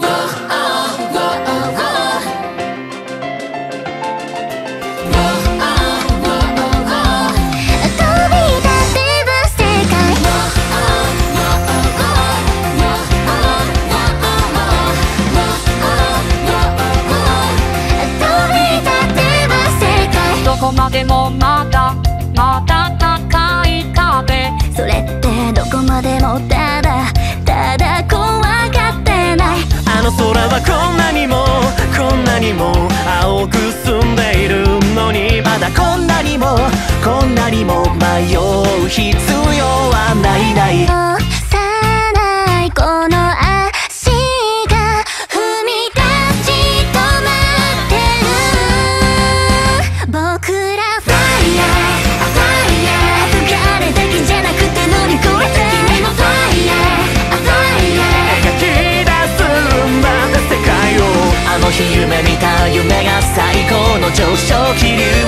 どこまでもまだまだ高い壁、それってどこまでもただただ怖がってない。あの空はこんなにもこんなにも青く澄んでいるのに、まだこんなにもこんなにも迷う必要はないない。幼いこの足が踏み出し止まってる、僕らファイヤー夢見た夢が最高の上昇気流。